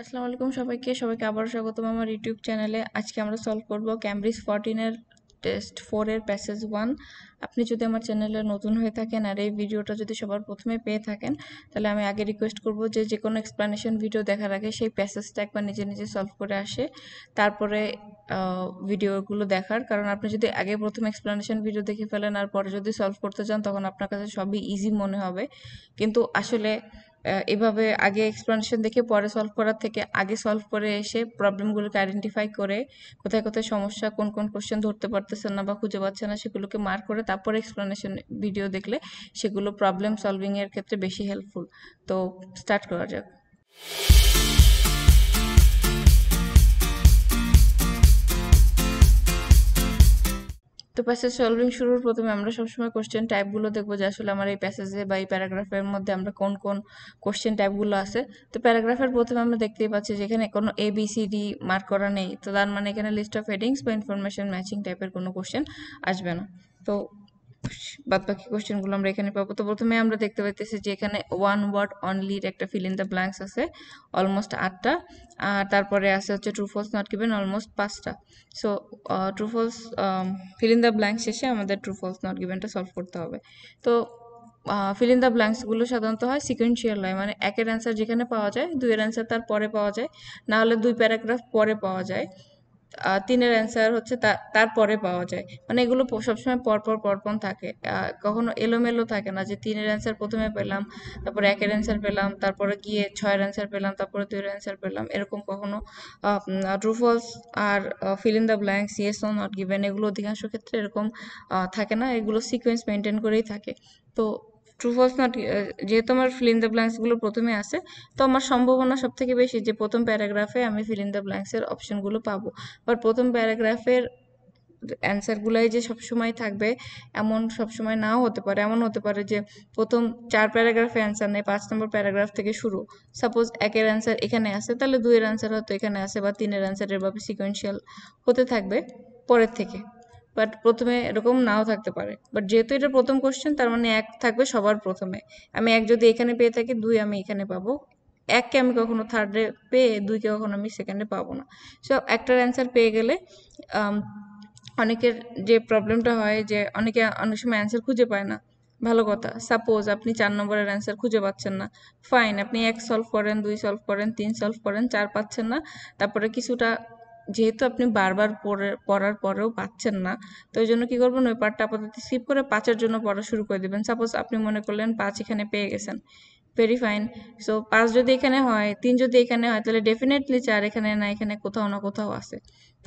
আসসালামু আলাইকুম সবাইকে আবারো স্বাগতম আমার ইউটিউব চ্যানেলে। আজকে আমরা সলভ করব ক্যামব্রিজ 14 এর টেস্ট 4 এর প্যাসেজ 1। আপনি যদি আমার চ্যানেলে নতুন হয়ে থাকেন আর এই ভিডিওটা যদি সবার প্রথমে পেয়ে থাকেন তাহলে আমি আগে রিকোয়েস্ট করব যে যে কোনো এক্সপ্লেনেশন ভিডিও দেখার আগে সেই প্যাসেজটা একবার নিজে সলভ করে আসে তারপরে ভিডিওগুলো দেখার, কারণ আপনি যদি আগে প্রথম এক্সপ্লেনেশন ভিডিও দেখে ফেলেন আর পরে যদি সলভ করতে যান তখন আপনার কাছে সবই ইজি মনে হবে, কিন্তু আসলে এভাবে আগে এক্সপ্লেনেশন দেখে পরে সলভ করার থেকে আগে সলভ করে এসে প্রবলেমগুলোকে আইডেন্টিফাই করে কোথায় কোথায় সমস্যা, কোন কোন কোশ্চেন ধরতে পারতেছেন না বা খুঁজে পাচ্ছেন না সেগুলোকে মার্ক করে তারপরে এক্সপ্লেনেশন ভিডিও দেখলে সেগুলো প্রবলেম সলভিংয়ের ক্ষেত্রে বেশি হেল্পফুল। তো স্টার্ট করা যাক। তো প্যাসেজ সলভিং শুরুর প্রথমে আমরা সবসময় কোশ্চেন টাইপগুলো দেখবো যে আসলে আমার এই প্যাসেজে বা এই প্যারাগ্রাফের মধ্যে আমরা কোন কোন কোশ্চেন টাইপগুলো আছে। তো প্যারাগ্রাফের প্রথমে আমরা দেখতেই পাচ্ছি যেখানে কোনো ABCD মার্ক করা নেই, তো তার মানে এখানে লিস্ট অফ হেডিংস বা ইনফরমেশন ম্যাচিং টাইপের কোনো কোশ্চেন আসবে না। তো বাদ বাকি কোশ্চেনগুলো আমরা এখানে পাবো। তো প্রথমে আমরা দেখতে পাইতেছি যে এখানে ওয়ান ওয়ার্ড অনলির একটা ফিল ইন দ্য ব্ল্যাঙ্কস আছে অলমোস্ট 8টা, আর তারপরে আছে হচ্ছে true false not given almost 5টা। So true false fill in the blanks শেষে আমাদের ট্রু ফলস নট গিভেনটা সলভ করতে হবে। তো ফিল ইন দ্য ব্ল্যাঙ্কসগুলো সাধারণত হয় সিকুয়েন্সিয়াল হয়, মানে একের অ্যান্সার যেখানে পাওয়া যায় দুইয়ের অ্যান্সার তার পরে পাওয়া যায়, না হলে দুই প্যারাগ্রাফ পরে পাওয়া যায়, 3-এর অ্যান্সার হচ্ছে তারপরে পাওয়া যায়, মানে এগুলো সবসময় পরপর থাকে, কখনো এলোমেলো থাকে না যে 3-এর অ্যান্সার প্রথমে পেলাম তারপরে 1-এর অ্যান্সার পেলাম তারপরে গিয়ে 6-এর অ্যান্সার পেলাম তারপরে 2-এর অ্যান্সার পেলাম, এরকম কখনো। ট্রু ফলস আর fill in the blanks yes no not given এগুলো অধিকাংশ ক্ষেত্রে এরকম থাকে না, এগুলো সিকোয়েন্স মেনটেন করেই থাকে। তো ট্রু ফলস নট যেহেতু আমার ফিল ইন দ্য ব্ল্যাঙ্কসগুলো প্রথমে আসে তো আমার সম্ভাবনা সব থেকে বেশি যে প্রথম প্যারাগ্রাফে আমি ফিল ইন দ্য ব্ল্যাঙ্কসের অপশনগুলো পাবো, বাট প্রথম প্যারাগ্রাফের অ্যান্সারগুলাই যে সবসময় থাকবে এমন সবসময় নাও হতে পারে। এমন হতে পারে যে প্রথম 4 প্যারাগ্রাফে অ্যান্সার নেই, 5 নম্বর প্যারাগ্রাফ থেকে শুরু, সাপোজ 1-এর অ্যান্সার এখানে আসে তাহলে 2-এর অ্যান্সার হয়তো এখানে আসে বা 3-এর অ্যান্সার এভাবে সিকুয়েন্সিয়াল হতে থাকবে পরের থেকে, বাট প্রথমে এরকম নাও থাকতে পারে। বাট যেহেতু এটা প্রথম কোশ্চেন তার মানে 1 থাকবে সবার প্রথমে, আমি 1 যদি এখানে পেয়ে থাকি 2 আমি এখানে পাবো, 1-কে আমি কখনো 3rd-এ পেয়ে 2-কে কখনো আমি 2nd-এ পাবো না। সো একটার অ্যান্সার পেয়ে গেলে অনেকের যে প্রবলেমটা হয় যে অনেক সময় অ্যান্সার খুঁজে পায় না, ভালো কথা। সাপোজ আপনি 4 নম্বরের অ্যান্সার খুঁজে পাচ্ছেন না, ফাইন, আপনি 1 সলভ করেন, 2 সলভ করেন, 3 সলভ করেন, 4 পাচ্ছেন না, তারপরে কিছুটা যেহেতু আপনি বারবার পড়ার পরেও পাচ্ছেন না তো ওই জন্য কী করবেন, ওই পার্টটা আপাতত স্কিপ করে 5-এর জন্য পড়া শুরু করে দেবেন। সাপোজ আপনি মনে করলেন 5 এখানে পেয়ে গেছেন, ভেরি ফাইন। সো 5 যদি এখানে হয়, 3 যদি এখানে হয় তাহলে ডেফিনেটলি 4 এখানে না এখানে কোথাও না কোথাও আছে,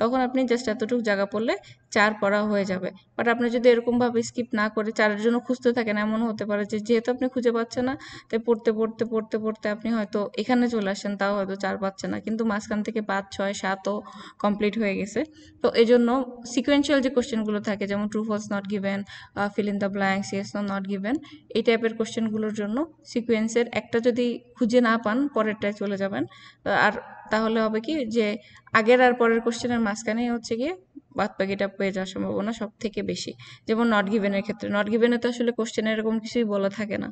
তখন আপনি জাস্ট এতটুকু জায়গা পড়লে 4 পড়া হয়ে যাবে। বাট আপনি যদি এরকমভাবে স্কিপ না করে 4-এর জন্য খুঁজতে থাকেন, এমন হতে পারে যে যেহেতু আপনি খুঁজে পাচ্ছেন না তাই পড়তে আপনি হয়তো এখানে চলে আসেন, তাও হয়তো 4 পাচ্ছেন না, কিন্তু মাঝখান থেকে 5, 6, 7ও কমপ্লিট হয়ে গেছে। তো এই জন্য সিকুয়েন্সিয়াল যে কোশ্চেনগুলো থাকে যেমন true false not given, fill in the blanks, yes no not given, এই টাইপের কোশ্চেনগুলোর জন্য সিকুয়েন্সের একটা যদি খুঁজে না পান পরেরটায় চলে যাবেন, আর তাহলে হবে কি যে আগের আর পরের কোশ্চেনের মাঝখানেই হচ্ছে গিয়ে বাদবাকিটা পেয়ে যাওয়ার সম্ভাবনা সব থেকে বেশি। যেমন নট গিভেনের ক্ষেত্রে, নট গিভেনে তো আসলে কোশ্চেনে এরকম কিছুই বলা থাকে না,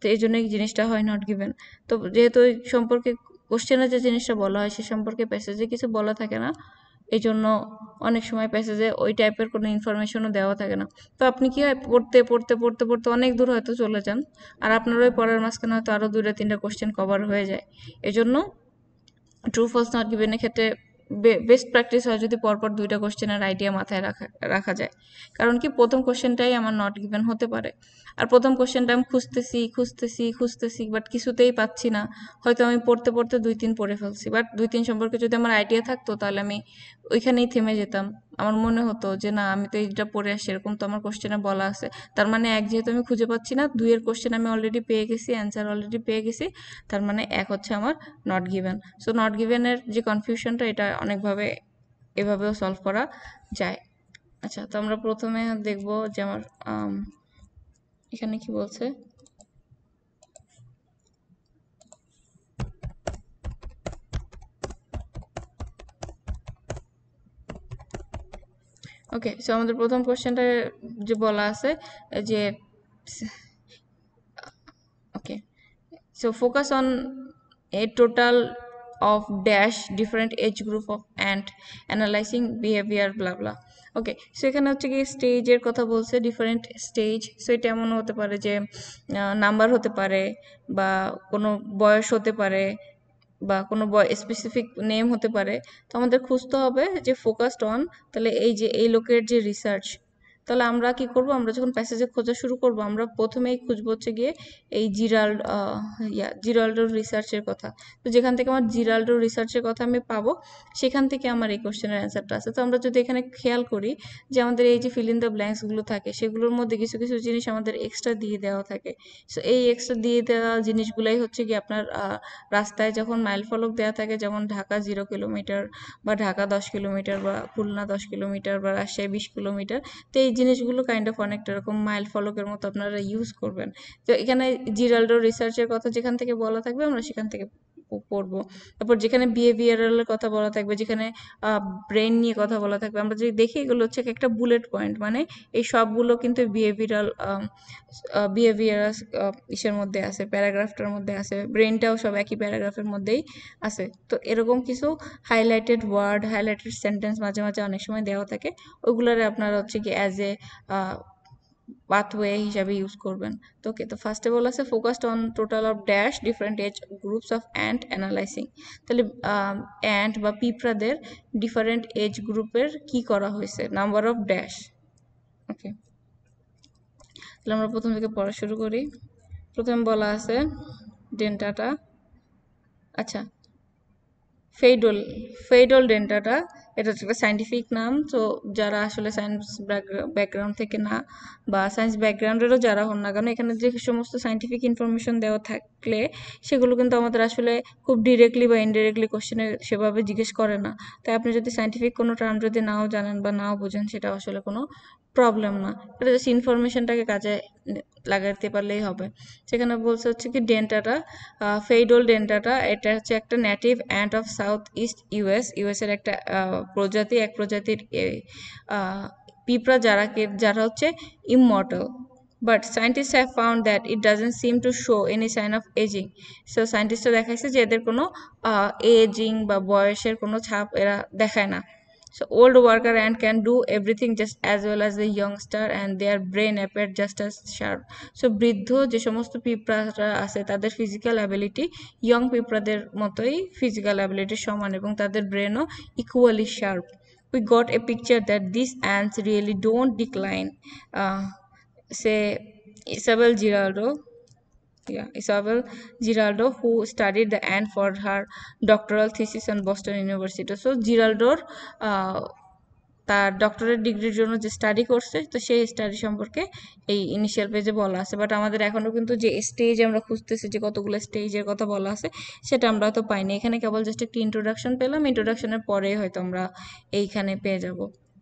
তো এই জন্য এই জিনিসটা হয় নট গিভেন। তো যেহেতু এই সম্পর্কে কোশ্চেনে যে জিনিসটা বলা হয় সে সম্পর্কে প্যাসেজে কিছু বলা থাকে না, এই জন্য অনেক সময় প্যাসেজে ওই টাইপের কোনো ইনফরমেশনও দেওয়া থাকে না। তো আপনি কি হয় পড়তে অনেক দূর হয়তো চলে যান, আর আপনার ওই পড়ার মাঝখানে হয়তো আরও 2-3টা কোশ্চেন কভার হয়ে যায়। এজন্য ট্রু ফলস নট গিভেনের ক্ষেত্রে বেস্ট প্র্যাকটিস হয় যদি পরপর 2টা কোশ্চেনের আইডিয়া মাথায় রাখা যায়, কারণ কি প্রথম কোশ্চেনটাই আমার নট গিভেন হতে পারে, আর প্রথম কোশ্চেনটা আমি খুঁজতেছি বাট কিছুতেই পাচ্ছি না, হয়তো আমি পড়তে 2-3 পড়ে ফেলছি, বাট 2-3 সম্পর্কে যদি আমার আইডিয়া থাকতো তাহলে আমি ওইখানেই থেমে যেতাম, আমার মনে হতো যে না আমি তো এইটা পড়ে আসি, এরকম তো আমার কোশ্চেনে বলা আছে, তার মানে 1 যেহেতু আমি খুঁজে পাচ্ছি না, 2-এর কোশ্চেন আমি অলরেডি পেয়ে গেছি, অ্যান্সার অলরেডি পেয়ে গেছি, তার মানে 1 হচ্ছে আমার নট গিভেন। সো নট গিভেনের যে কনফিউশনটা এটা অনেকভাবে এভাবেও সলভ করা যায়। আচ্ছা, তো আমরা প্রথমে দেখব যে আমার এখানে কি বলছে। ওকে, সো আমাদের প্রথম কোশ্চেনটা যে বলা আছে যে okay, so focus on a total of dash different age group of ant analyzing behavior blah blah. Okay, so এখানে হচ্ছে কি stage এর কথা বলছে, different stage, so এটা এমন হতে পারে যে number হতে পারে বা কোনো বয়স হতে পারে বা কোনো specific name হতে পারে। তো আমাদের খুঁজতে হবে যে focused on, তাহলে এই যে এই লোকের যে research, তাহলে আমরা কি করব, আমরা যখন প্যাসেজে খোঁজা শুরু করব আমরা প্রথমেই খুঁজব হচ্ছে গিয়ে এই জিরাল্ডোর রিসার্চের কথা। তো যেখান থেকে আমার জিরাল্ডোর রিসার্চের কথা আমি পাবো সেখান থেকে আমার এই কোশ্চেনের অ্যানসারটা আছে। তো আমরা যদি এখানে খেয়াল করি যে আমাদের এই যে ফিল ইন দ্য ব্ল্যাঙ্কসগুলো থাকে সেগুলোর মধ্যে কিছু কিছু জিনিস আমাদের এক্সট্রা দিয়ে দেওয়া থাকে। সো এই এক্সট্রা দিয়ে দেওয়া জিনিসগুলাই হচ্ছে গিয়ে আপনার রাস্তায় যখন মাইল ফলক দেওয়া থাকে, যেমন ঢাকা 0 কিলোমিটার বা ঢাকা 10 কিলোমিটার বা খুলনা 10 কিলোমিটার বা রাজশাহী 20 কিলোমিটার, তো জিনিসগুলো কাইন্ড অফ অনেকটা এরকম মাইল ফলকের মতো আপনারা ইউজ করবেন। তো এখানে জিরাল্ডো রিসার্চের কথা যেখান থেকে বলা থাকবে আমরা সেখান থেকে পড়বো। তারপর যেখানে বিহেভিয়ারালের কথা বলা থাকবে, যেখানে ব্রেন নিয়ে কথা বলা থাকবে, আমরা যদি দেখি এগুলো হচ্ছে একটা বুলেট পয়েন্ট, মানে এই সবগুলো কিন্তু বিহেভিয়ারাল ইসের মধ্যে আছে, প্যারাগ্রাফটার মধ্যে আছে, ব্রেনটাও সব একই প্যারাগ্রাফের মধ্যেই আছে। তো এরকম কিছু হাইলাইটেড ওয়ার্ড, হাইলাইটেড সেন্টেন্স মাঝে মাঝে অনেক সময় দেওয়া থাকে, ওগুলারে আপনারা হচ্ছে কি অ্যাজ এ pathway হিসাবে ইউজ করবেন। তো ওকে, তো ফার্স্ট অফ অল আছে focused on total of dash different age groups of ant analysing, তাহলে অ্যান্ট বা পিঁপড়াদের ডিফারেন্ট এজ গ্রুপের কি করা হয়েছে, নাম্বার অফ ড্যাশ। ওকে, তাহলে আমরা প্রথম থেকে পড়া শুরু করি। প্রথমে বলা আছে ডেন্টাটা, আচ্ছা ফেইডল, ফেইডল ডেন্টাটা, এটা হচ্ছে একটা সায়েন্টিফিক নাম। তো যারা আসলে সায়েন্স ব্যাকগ্রাউন্ড থেকে না বা সায়েন্স ব্যাকগ্রাউন্ডেরও যারা হন না কেন, এখানে যে সমস্ত সায়েন্টিফিক ইনফরমেশন দেওয়া থাকলে সেগুলো কিন্তু আমাদের আসলে খুব ডিরেক্টলি বা ইনডিরেক্টলি কোশ্চেনে সেভাবে জিজ্ঞেস করে না। তাই আপনি যদি সায়েন্টিফিক কোনো টার্ম যদি নাও জানেন বা নাও বোঝেন সেটা আসলে কোনো প্রবলেম না, এটা জাস্ট ইনফরমেশনটাকে কাজে লাগাতে পারলেই হবে। সেখানে বলছে হচ্ছে কি ডেন্টাটা, ফেইডল ডেন্টাটা, এটা হচ্ছে একটা native ant of south east US, ইউএসের একটা প্রজাতি, এক প্রজাতির পিঁপড়া যারা হচ্ছে immortal. But scientist have found that it doesn't seem to show any sign of ageing. So সায়েন্টিস্টরা দেখাইছে যে এদের কোনো এজিং বা বয়সের কোনো ছাপ এরা দেখায় না। So old worker ant can do everything just as well as the youngster and their brain appear just as sharp. So বৃদ্ধ যে সমস্ত পিঁপড়ারা আছে তাদের ফিজিক্যাল অ্যাবিলিটি ইয়ং পিঁপড়াদের মতোই ফিজিক্যাল অ্যাবিলিটি সমান এবং তাদের ব্রেনও equally sharp. We got a picture that these ants really don't decline. Say Ysabel Giraldo, Ysabel Giraldo, who studied the ant for her doctoral thesis on Boston University. So Giraldo তার doctorate ডিগ্রির জন্য যে study করছে, তো সেই study সম্পর্কে এই initial পেজে বলা আছে। বাট আমাদের এখনও কিন্তু যে স্টেজ আমরা খুঁজতেছি, যে কতগুলো স্টেজের কথা বলা আছে সেটা আমরা হয়তো পাইনি। এখানে কেবল জাস্ট একটি ইন্ট্রোডাকশন পেলাম, ইন্ট্রোডাকশনের পরেই হয়তো আমরা এইখানে পেয়ে যাব।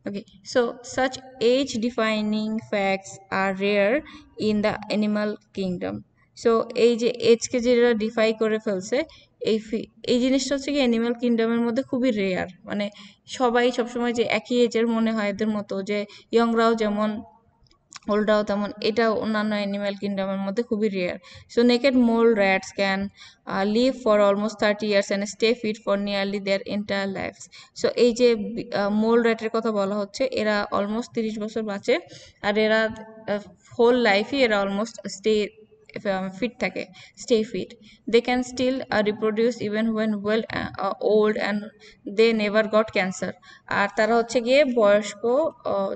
Okay, so such age defining facts are rare in the animal kingdom. So এই যে এজকে যেটা ডিফাই করে ফেলছে এই জিনিসটা হচ্ছে কি অ্যানিম্যাল কিংডমের মধ্যে খুবই রেয়ার, মানে সবাই সবসময় যে একই এজের মনে হয় এদের মতো, যে ইয়ংরাও যেমন ওল্ডরাও তেমন, এটা অন্যান্য অ্যানিম্যাল কিংডমের মধ্যে খুবই rare. So naked mole rats can live for almost 30 years and stay fit for nearly their entire life. So এই যে মোল র্যাটের কথা বলা হচ্ছে, এরা অলমোস্ট 30 বছর বাঁচে আর এরা হোল লাইফই এরা অলমোস্ট fit থাকে, stay fit. They can still reproduce even when well old and they never got cancer. আর তারা হচ্ছে গিয়ে বয়স্ক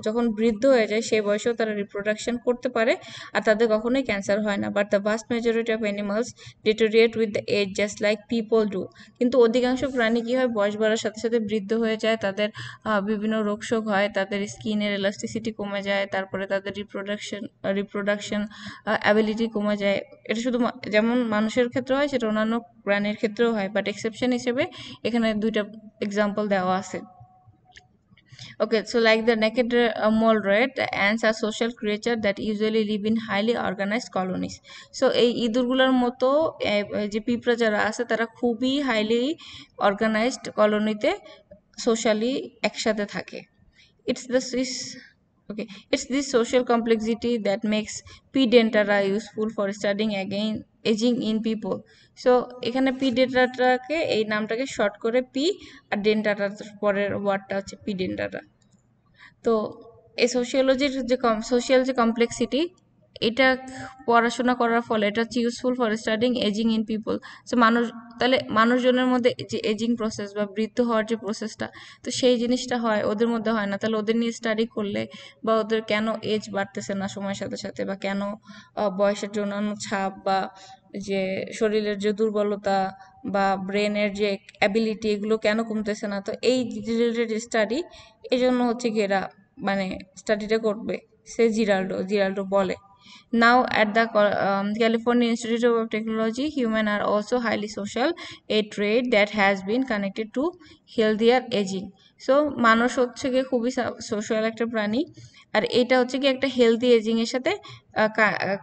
যখন বৃদ্ধ হয়ে যায় সেই বয়সেও তারা রিপ্রোডাকশন করতে পারে আর তাদের কখনোই ক্যান্সার হয় না। But the vast majority of animals deteriorate with the age just like people do. কিন্তু অধিকাংশ প্রাণী কী হয়, বয়স বাড়ার সাথে সাথে বৃদ্ধ হয়ে যায়, তাদের বিভিন্ন রোগশোক হয়, তাদের স্কিনের ইলাস্টিসিটি কমে যায়, তারপরে তাদের রিপ্রোডাকশন অ্যাবিলিটি কমে যায়। এটা শুধু যেমন মানুষের ক্ষেত্রে হয় সেটা অন্যান্য প্রাণীর ক্ষেত্রেও হয়, বাট এক্সেপশন হিসেবে এখানে দুইটা এক্সাম্পল দেওয়া আছে। Okay, so like the naked mole rat, the ants are social creature that usually live in highly organized colonies. So এই ইঁদুরগুলোর মতো যে পিঁপড়া যারা আছে তারা খুবই হাইলি অর্গানাইজড কলোনিতে সোশ্যালি একসাথে থাকে। It's the Okay, it's this social complexity that makes P dentata useful for studying again aging in people. So ekhane P dentata ke ei naam ta ke short kore P ar dentata porer word ta hocche P dentata. To a sociology social complexity এটা পড়াশোনা করার ফলে এটা useful for studying ageing in people so মানুষ তাহলে মানুষজনের মধ্যে যে এজিং প্রসেস বা বৃদ্ধ হওয়ার যে প্রসেসটা তো সেই জিনিসটা হয় ওদের মধ্যে হয় না তাহলে ওদের নিয়ে স্টাডি করলে বা ওদের কেন এজ বাড়তেছে না সময়ের সাথে সাথে বা কেন বয়সের জন্য ছাপ বা যে শরীরের যে দুর্বলতা বা ব্রেনের যে এবিলিটি এগুলো কেন কমতেছে না তো এই রিলেটেড স্টাডি এজন্য হচ্ছে কি এরা মানে স্টাডিটা করবে সে জিরাল্ডো বলে Now at the California Institute of Technology, humans are also highly social, a trait that has been connected to healthier aging. So মানুষ হচ্ছে কি খুবই সোশ্যাল একটা প্রাণী আর এটা হচ্ছে কি একটা হেলদি এজিং এর সাথে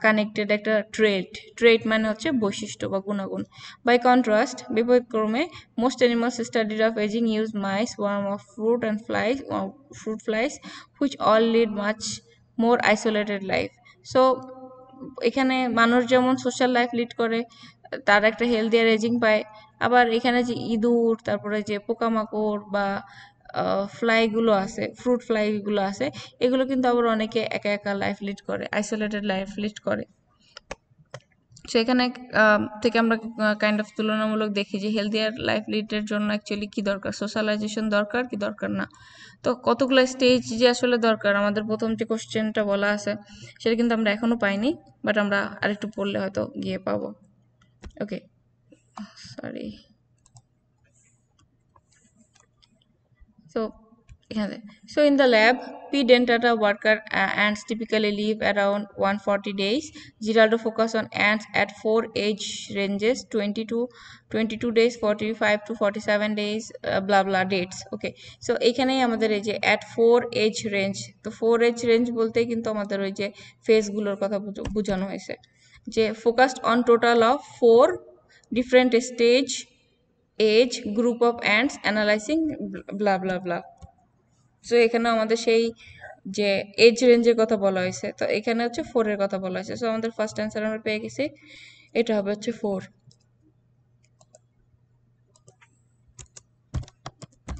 কানেক্টেড একটা ট্রেট মানে হচ্ছে বৈশিষ্ট্য বা গুণাগুণ বাই কন্ট্রাস্ট বিপরীতক্রমে most animals studied of ageing use mice, swarm of fruit and flies or fruit flies which all lead much more isolated life. So এখানে মানুষ যেমন সোশ্যাল লাইফ লিড করে তার একটা হেলদি এজিং পায় আবার এখানে যে ইঁদুর তারপরে যে পোকামাকড় বা ফ্লাই গুলো আছে ফ্রুট ফ্লাই গুলো আছে এগুলো কিন্তু আবার অনেকে একা একা লাইফ লিড করে আইসোলেটেড লাইফ লিড করে সো এখানে থেকে আমরা কাইন্ড অফ তুলনামূলক দেখি যে হেলদিয়ার লাইফ লিডের জন্য एक्चुअली কি দরকার সোশ্যালাইজেশন দরকার কি দরকার না তো কতগুলা স্টেজ যে আসলে দরকার আমাদের প্রথম যে কোশ্চেনটা বলা আছে সেটা কিন্তু আমরা এখনো পাইনি বাট আমরা আরেকটু পড়লে হয়তো গিয়ে পাবো okay sorry so So in the lab, P. dentata worker ants typically live around 140 days. Giraldo focus on ants at 4 age ranges, 22 days, 45 to 47 days, blah blah dates. Okay. So ekhane amader ei je at 4 age range. To 4 age range bolte kintu amader oi je phase gulor kotha bujhano hoyeche. Je focused on total of 4 different stage age group of ants analyzing blah blah blah. So এখানে আমাদের সেই যে age রেঞ্জের কথা বলা হয়েছে তো এখানে হচ্ছে 4 এর কথা বলা হয়েছে সো আমাদের ফার্স্ট आंसर আমরা পেয়ে গেছি এটা হবে হচ্ছে 4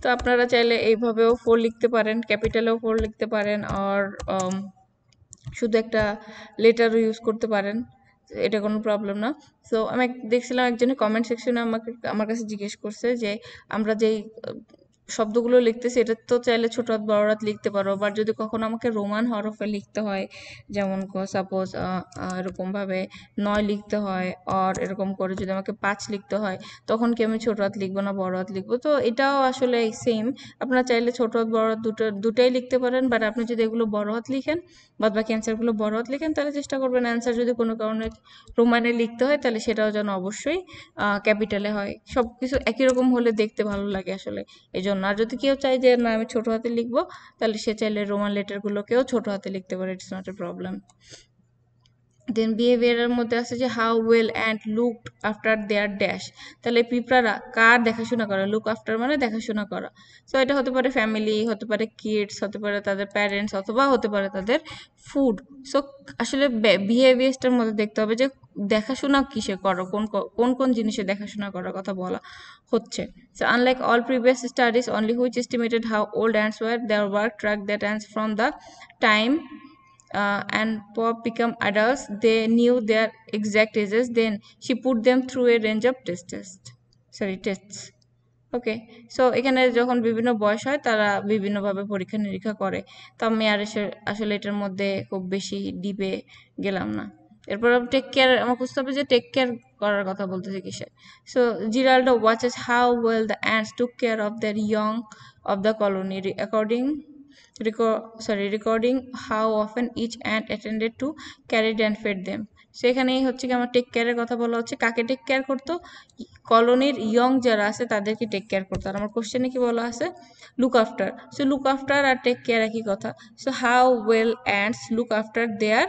তো আপনারা চাইলে এইভাবেও 4 লিখতে পারেন ক্যাপিটালেও 4 লিখতে পারেন আর শুধু একটা লেটারও ইউজ করতে পারেন এটা কোনো প্রবলেম না সো আমি দেখছিলাম একজনের কমেন্ট সেকশনে আমাকে আমার কাছে জিজ্ঞেস করছে যে আমরা যে শব্দগুলো লিখতেছি এটা তো চাইলে ছোট হাত বড় হাত লিখতে পারো বা যদি কখনো আমাকে রোমান হরফে লিখতে হয় যেমন সাপোজ এরকম ভাবে 9 লিখতে হয় আর এরকম করে যদি আমাকে 5 লিখতে হয় তখন কি আমি ছোট হাত লিখব না বড় হাত লিখব তো এটাও আসলে সেম আপনারা চাইলে ছোট হাত বড় হাত দুটোই লিখতে পারেন বাট আপনি যদি এগুলো বড় হাত লিখেন বাকি অ্যানসারগুলো বড় হাত লিখেন তাহলে চেষ্টা করবেন অ্যানসার যদি কোনো কারণে রোমানে লিখতে হয় তাহলে সেটাও যেন অবশ্যই ক্যাপিটালে হয় সবকিছু একই রকম হলে দেখতে ভালো লাগে আসলে না যদি কেউ চাই যে না আমি ছোট হাতে লিখব তাহলে সে চাইলে রোমান লেটার গুলোকেও ছোট হাতে লিখতে পারে it's not a problem then বিহেভিয়ারের মধ্যে আছে যে how well and looked after their dash তাহলে পিপড়ারা কার দেখাশোনা করে লুক আফটার মানে দেখাশোনা করা সো এটা হতে পারে ফ্যামিলি হতে পারে কিডস হতে পারে তাদের প্যারেন্টস অথবা হতে পারে তাদের ফুড সো আসলে বিহেভিয়ারটার মধ্যে দেখতে হবে যে দেখাশোনা কিসে করো কোন জিনিসে দেখাশোনা করার কথা বলা হচ্ছে so unlike all previous studies only which estimated how old ants were their work tracked that ants from the time and pup become adults they knew their exact ages then she put them through a range of tests okay so এখানে যখন বিভিন্ন বয়স হয় তারা বিভিন্ন ভাবে পরীক্ষা নিরীক্ষা করে তো আমি আর আসলে এটার মধ্যে খুব বেশি ডিপে গেলাম না এরপর টেক কেয়ার আমরা বুঝতে হবে যে টেক কেয়ার করার কথা বলতেছে কিসের so Giraldo watches how well the ants took care of their young of the colony recording how often each ant attended to carried and fed them সেখানেই হচ্ছে কি আমার টেক কেয়ারের কথা বলা হচ্ছে কাকে টেক কেয়ার করতো কলোনির ইয়ং যারা আছে তাদেরকে টেক কেয়ার করতো আর আমার কোশ্চেনে কি বলা আছে look after so look after আর টেক কেয়ার একই কথা so how well ants look after their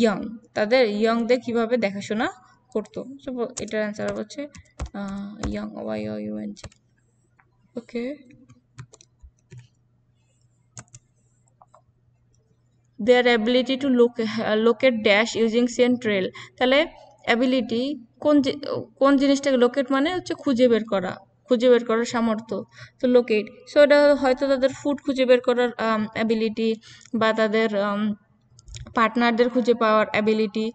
young তাদের ইয়ংদের কিভাবে দেখাশোনা করতো সো এটার অ্যান্সার হচ্ছে young YOUNG okay their ability to locate dash using central. তাহলে ability কোন জিনিসটাকে locate মানে হচ্ছে খুঁজে বের করার সামর্থ্য, তো locate, সো এটা হয়তো তাদের ফুড খুঁজে বের করার ability বা তাদের পার্টনারদের খুঁজে পাওয়ার অ্যাবিলিটি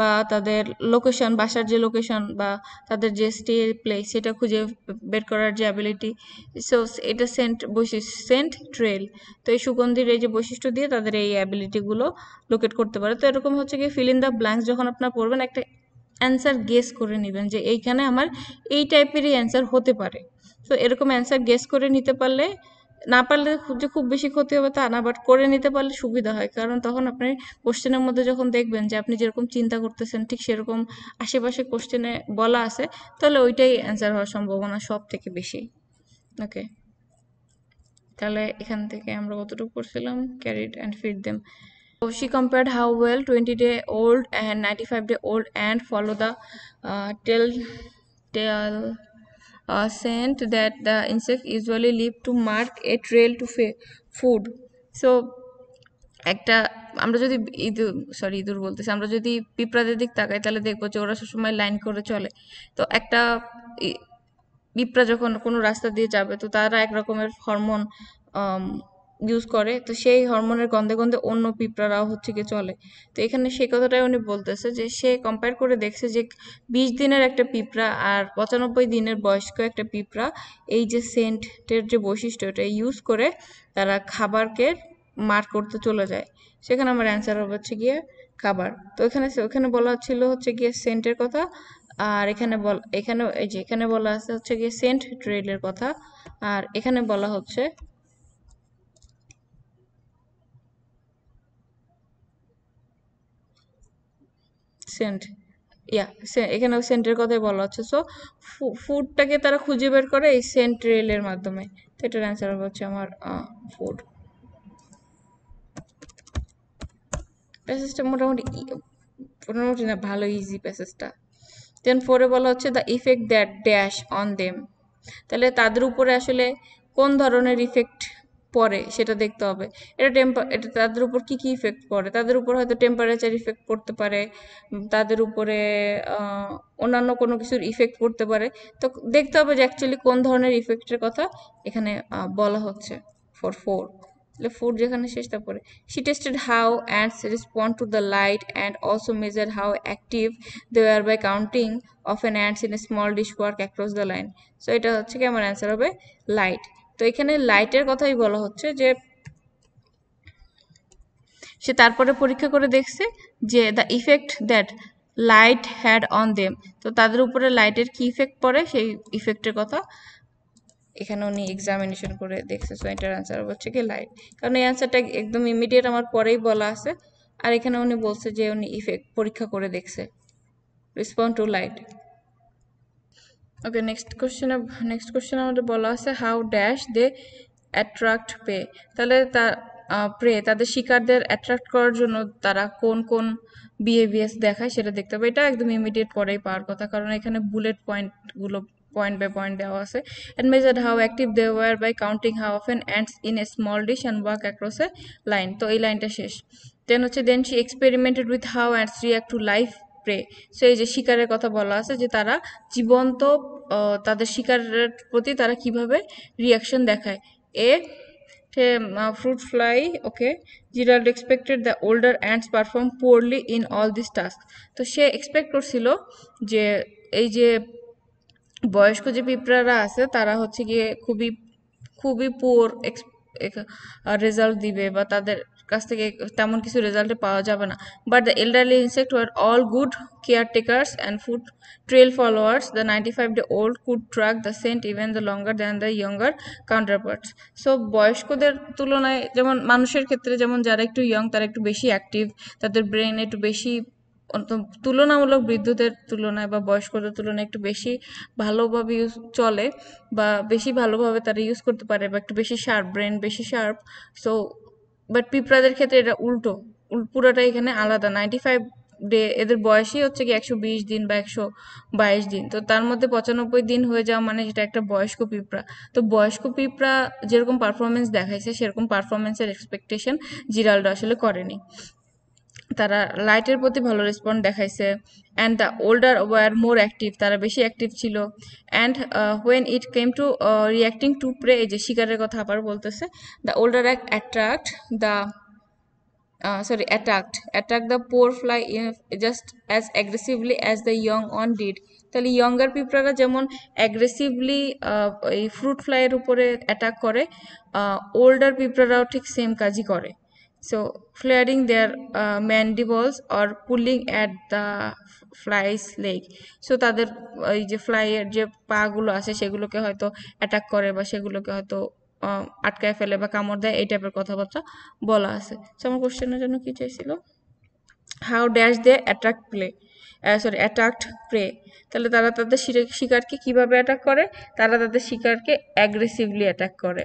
বা তাদের লোকেশন, বাসার যে লোকেশন বা তাদের যে স্টে প্লেস সেটা খুঁজে বের করার যে অ্যাবিলিটি, সো এটা সেন্ট বৈশিষ্ট্য, সেন্ট ট্রেল। তো এই সুগন্ধির এই যে বৈশিষ্ট্য দিয়ে তাদের এই অ্যাবিলিটিগুলো লোকেট করতে পারে। তো এরকম হচ্ছে কি ফিল ইন দ্য ব্ল্যাঙ্কস, যখন আপনারা পড়বেন একটা অ্যান্সার গেস করে নেবেন যে এইখানে আমার এই টাইপেরই অ্যান্সার হতে পারে। তো এরকম অ্যান্সার গেস করে নিতে পারলে, না পারলে যে খুব বেশি ক্ষতি হবে তা না, বাট করে নিতে পারলে সুবিধা হয়, কারণ তখন আপনি কোশ্চেনের মধ্যে যখন দেখবেন যে আপনি যেরকম চিন্তা করতেছেন ঠিক সেরকম আশেপাশে কোশ্চেনে বলা আছে, তাহলে ওইটাই অ্যান্সার হওয়ার সম্ভাবনা সব থেকে বেশি। ওকে, তাহলে এখান থেকে আমরা কতটুকু করছিলাম, carried and feed them. She compared how well 20-day-old and 95-day-old ant follow the telltale scent that the insect usually leave to mark a trail to food. So একটা আমরা যদি ইঁদুর বলতেছি, আমরা যদি পিঁপড়াদের দিক তাকাই তাহলে দেখবো যে ওরা সবসময় লাইন করে চলে। তো একটা পিঁপড়া যখন কোনো রাস্তা দিয়ে যাবে তো তারা এক রকমের হরমোন ইউজ করে, তো সেই হরমোনের গন্ধে গন্ধে অন্য পিঁপড়ারাও হচ্ছে গিয়ে চলে। তো এখানে সেই কথাটাই উনি বলতেছে যে সে কম্পেয়ার করে দেখছে যে 20 দিনের একটা পিঁপড়া আর 95 দিনের বয়স্ক একটা পিঁপড়া এই যে সেন্টের যে বৈশিষ্ট্য এটা ইউজ করে তারা খাবারকে মার্ক করতে চলে যায়। সেখানে আমার অ্যান্সার হচ্ছে গিয়ে খাবার। তো ওখানে বলা ছিল হচ্ছে গিয়ে সেন্টের কথা, আর এখানে বলা আছে হচ্ছে গিয়ে সেন্ট ট্রেলের কথা, আর এখানে বলা হচ্ছে সেন্ট, এখানেও সেন্টের কথাই বলা হচ্ছে। সো ফুডটাকে তারা খুঁজে বের করে এই সেন্ট রেলের মাধ্যমে। তো এটার অ্যান্সার হচ্ছে আমার ফুড। প্যাসেজটা মোটামুটি না, ভালো ইজি প্যাসেজটা। দেন 4-এ বলা হচ্ছে the effect that dash on them, তাহলে তাদের উপরে আসলে কোন ধরনের ইফেক্ট পরে সেটা দেখতে হবে। এটা তাদের উপর কি ইফেক্ট পড়ে, তাদের উপর হয়তো টেম্পারেচার ইফেক্ট পড়তে পারে, তাদের উপরে অন্যান্য কোনো কিছুর ইফেক্ট পড়তে পারে। তো দেখতে হবে যে অ্যাকচুয়ালি কোন ধরনের ইফেক্টের কথা এখানে বলা হচ্ছে। 4 তাহলে ফুড যেখানে শেষ, তারপরে she tested how ants respond to the light and also measure how active they are by counting of an ants in a small dish work across the line. So এটা হচ্ছে কি আমার অ্যান্সার হবে light. তো এখানে লাইটের কথাই বলা হচ্ছে যে সে তারপরে পরীক্ষা করে দেখছে যে the effect that light had on them, তো তাদের উপরে লাইটের কি ইফেক্ট পড়ে সেই ইফেক্টের কথা এখানে উনি এক্সামিনেশন করে দেখছে। সো এটার অ্যান্সার হচ্ছে কি লাইট, কারণ এই অ্যান্সারটা একদম ইমিডিয়েট আমার পরেই বলা আছে। আর এখানে উনি বলছে যে উনি ইফেক্ট পরীক্ষা করে দেখছে respond to light. Okay, next question আমাদের বলা আছে how dash they attract prey, তাহলে তাদের শিকারদের অ্যাট্রাক্ট করার জন্য তারা কোন কোন বিহেভিয়ার্স দেখায় সেটা দেখতে হবে। এটা একদম ইমিডিয়েট পরেই পাওয়ার কথা, কারণ এখানে বুলেট পয়েন্টগুলো পয়েন্ট বাই পয়েন্ট দেওয়া আছে। And measure how active they were by counting how often ants in a small dish and walk across a line. তো এই লাইনটা শেষ। দেন হচ্ছে then she experimented with how ants react to live prey. So এই যে শিকারের কথা বলা আছে যে তারা জীবন্ত তাদের শিকারের প্রতি তারা কিভাবে রিয়াকশন দেখায়। A fruit fly, okay, Giraldo expected the older ants perform poorly in all this task. তো সে এক্সপেক্ট করছিল যে এই যে বয়স্ক যে পিঁপড়ারা আছে তারা হচ্ছে গিয়ে খুবই খুবই পুয়ার রেজাল্ট দিবে বা তাদের কাছ থেকে তেমন কিছু রেজাল্টে পাওয়া যাবে না। But the elderly insect were all good caretakers and food trail followers. The 95-day-old could track the scent even the longer than the younger counterparts. So বয়স্কদের তুলনায় যেমন মানুষের ক্ষেত্রে যেমন যারা একটু ইয়ং তারা একটু বেশি অ্যাক্টিভ, তাদের ব্রেন একটু বেশি তুলনামূলক বৃদ্ধদের তুলনায় বা বয়স্কদের তুলনায় একটু বেশি ভালোভাবে ইউজ চলে বা বেশি ভালোভাবে তারা ইউজ করতে পারে বা একটু বেশি শার্প, ব্রেন বেশি শার্প। সো বাট পিঁপড়াদের ক্ষেত্রে এটা উল্টো, পুরোটা এখানে আলাদা। 95 এদের বয়সই হচ্ছে কি 120 দিন বা 122 দিন তো তার মধ্যে 95 দিন হয়ে যাওয়া মানে যেটা একটা বয়স্ক পিঁপড়া তো বয়স্ক পিঁপড়া যেরকম পারফরম্যান্স দেখাইছে সেরকম পারফরম্যান্সের এক্সপেকটেশন জিরাল্ডো আসলে করেনি তারা লাইটের প্রতি ভালো রেসপন্স দেখাইছে and the older were more active tara beshi active chilo and when it came to reacting to prey je shikarer kotha abar bolteche the older attacked the poor fly just as aggressively as the young one did tale younger people ra jemon aggressively ei fruit fly er upore attack kore older people rao thik same kaji kore so flaring their mandibles or pulling at the fly's leg so tader ei je fly er je pa gulo ache sheguloke hoyto attack kore ba sheguloke hoyto atkaye fele ba kamor deye ei type er kotha bata bola ache so amar question er jonno ki chaishilo how dash they attacked prey tale tara tader shikar ke kibhabe attack kore tara tader shikar ke aggressively attack kore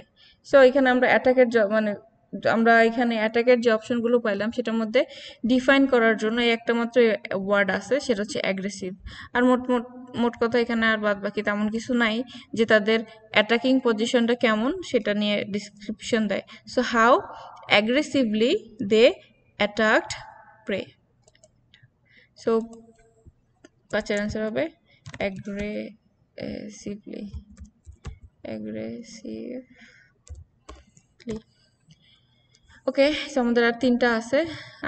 so ekhane amra attack er mane আমরা এখানে অ্যাটাকের যে অপশনগুলো পাইলাম সেটার মধ্যে define করার জন্য একটা মাত্র ওয়ার্ড আছে সেটা হচ্ছে অ্যাগ্রেসিভ আর মোট কথা এখানে আর বাকি তেমন কিছু নাই যে তাদের অ্যাটাকিং পজিশনটা কেমন সেটা নিয়ে ডেসক্রিপশন দেয় so how aggressively they attacked prey so পাঁচের आंसर হবে অ্যাগ্রেসিভলি ওকে আমাদের আর তিনটা আছে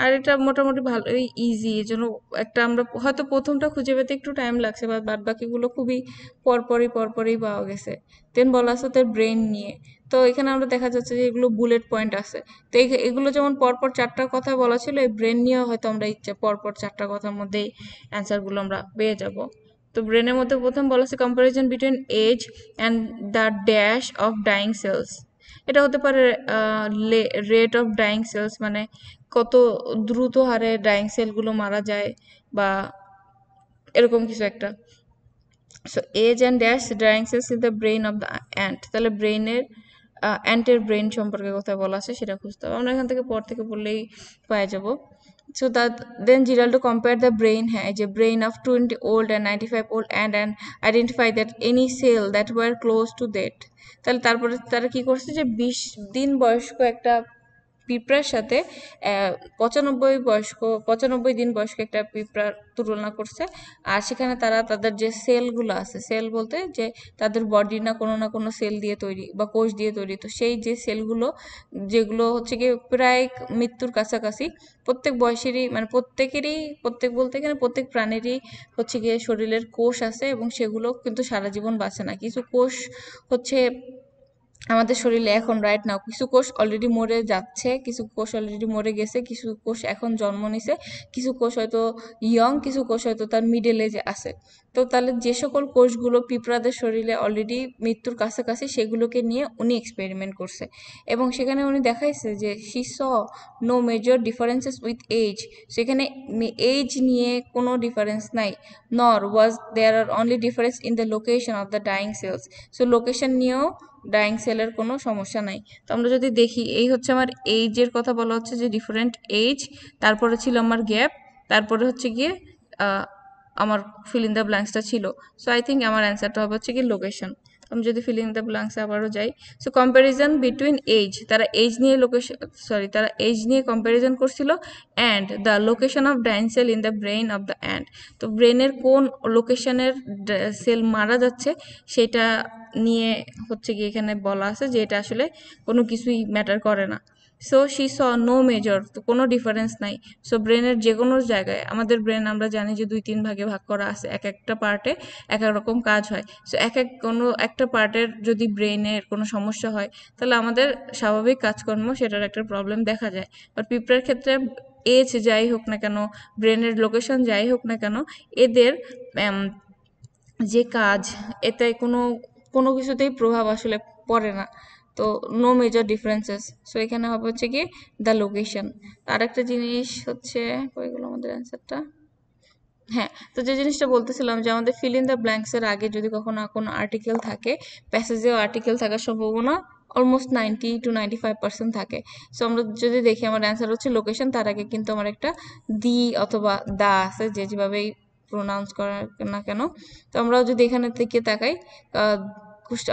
আর এটা মোটামুটি ভালোই ইজি এজন্য একটা আমরা হয়তো প্রথমটা খুঁজে পেতে একটু টাইম লাগছে বাদ বাকিগুলো খুবই পরপরই পাওয়া গেছে দেন বলা আছে তার ব্রেন নিয়ে তো এখানে আমরা দেখা যাচ্ছে যে এগুলো বুলেট পয়েন্ট আছে তো এগুলো যেমন পরপর চারটা কথা বলা ছিল এই ব্রেন নিয়ে হয়তো আমরা ইচ্ছা পরপর চারটা কথার মধ্যেই অ্যানসারগুলো আমরা পেয়ে যাব তো ব্রেনের মধ্যে প্রথম বলা আছে comparison between age and the dash of dying cells এটা হতে পারে রেট অফ ডাইং সেলস মানে কত দ্রুত হারে ডাইং সেল গুলো মারা যায় বা এরকম কিছু একটা so age and dash dying cells in the brain of the ant তাহলে ব্রেইনের অ্যান্টের ব্রেইন সম্পর্কে কথা বলা আছে সেটা খুঁজতে হবে আমরা এখান থেকে পর থেকে বললেই পাওয়া যাব so that then Giraldo compared the brain as a brain of 20-year-old and 95-year-old and identified that any cell that were close to that তাহলে তারপরে তারা কি করছে যে 20 দিন বয়স্ক একটা পিঁপড়ার সাথে 95 দিন বয়স্ক একটা পিঁপড়ার তুলনা করছে আর সেখানে তারা তাদের যে সেলগুলো আছে সেল বলতে যে তাদের বডি না কোনো সেল দিয়ে তৈরি বা কোষ দিয়ে তৈরি তো সেই যে সেলগুলো যেগুলো হচ্ছে কি প্রায় মৃত্যুর কাছাকাছি প্রত্যেক বয়সেরই মানে প্রত্যেক বলতে এখানে প্রত্যেক প্রাণীরই হচ্ছে কি শরীরের কোষ আছে এবং সেগুলো কিন্তু সারা জীবন বাঁচে না কিছু কোষ হচ্ছে আমাদের শরীরে এখন রাইট নাও কিছু কোষ অলরেডি মরে যাচ্ছে কিছু কোষ অলরেডি মরে গেছে কিছু কোষ এখন জন্ম নিছে কিছু কোষ হয়তো ইয়ং কিছু কোষ হয়তো তার মিডল এজে আছে তো তাহলে যে সকল কোষগুলো পিঁপড়াদের শরীরে অলরেডি মৃত্যুর কাছাকাছি সেগুলোকে নিয়ে উনি এক্সপেরিমেন্ট করছে এবং সেখানে উনি দেখাইছে যে she saw no major differences with age সেখানে এজ নিয়ে কোনো ডিফারেন্স নাই nor was there are only difference in the location of the dying cells so location নিয়েও ডাইং সেলের কোনো সমস্যা নাই তো আমরা যদি দেখি এই হচ্ছে আমার এজ এর কথা বলা হচ্ছে যে ডিফারেন্ট এজ তারপরে ছিল আমার গ্যাপ তারপরে হচ্ছে গিয়ে আমার ফিল ইন দা ব্ল্যাঙ্কসটা ছিল সো আই থিংক আমার অ্যানসারটা হবে হচ্ছে কি লোকেশন আমি যদি ফিল ইন দা ব্ল্যাঙ্কস আবারো যাই সো কম্প্যারিজন বিটুইন এজ তারা এজ নিয়ে লোকেশন তারা এজ নিয়ে কম্প্যারিজন করছিল and the location of dying cell in the brain of the ant তো ব্রেনের কোন লোকেশনের সেল মারা যাচ্ছে সেটা নিয়ে হচ্ছে কি এখানে বলা আছে যে এটা আসলে কোনো কিছুই ম্যাটার করে না so she saw no major তো কোনো ডিফারেন্স নাই সো ব্রেনের যে কোনো জায়গায় আমাদের ব্রেন আমরা জানি যে 2-3 ভাগে ভাগ করা আছে এক একটা পার্টে এক এক রকম কাজ হয় সো এক কোনো একটা পার্টের যদি ব্রেনের কোনো সমস্যা হয় তাহলে আমাদের স্বাভাবিক কাজকর্ম সেটার একটা প্রবলেম দেখা যায় বাট পিঁপড়ার ক্ষেত্রে এজ যাই হোক না কেন ব্রেনের লোকেশন যাই হোক না কেন এদের যে কাজ এতে কোনো কিছুতেই প্রভাব আসলে পড়ে না তো নো মেজর ডিফারেন্সেস সো এখানে হবে হচ্ছে কি দা লোকেশন আরেকটা জিনিস হচ্ছে কয়গুলো আমাদের অ্যানসারটা হ্যাঁ তো যে জিনিসটা বলতেছিলাম যে আমাদের ফিল ইন দা ব্ল্যাঙ্কস এর আগে যদি কখনো কোনো আর্টিকেল থাকে প্যাসেজেও আর্টিকেল থাকার সম্ভাবনা অলমোস্ট 90 to 95% থাকে সো আমরা যদি দেখি আমার आंसर হচ্ছে লোকেশন তার আগে কিন্তু আমার একটা দি অথবা দা আছে যে যেভাবে প্রোনাউন্স করা না কেন তো আমরা যদি এখানে থেকে তাকাই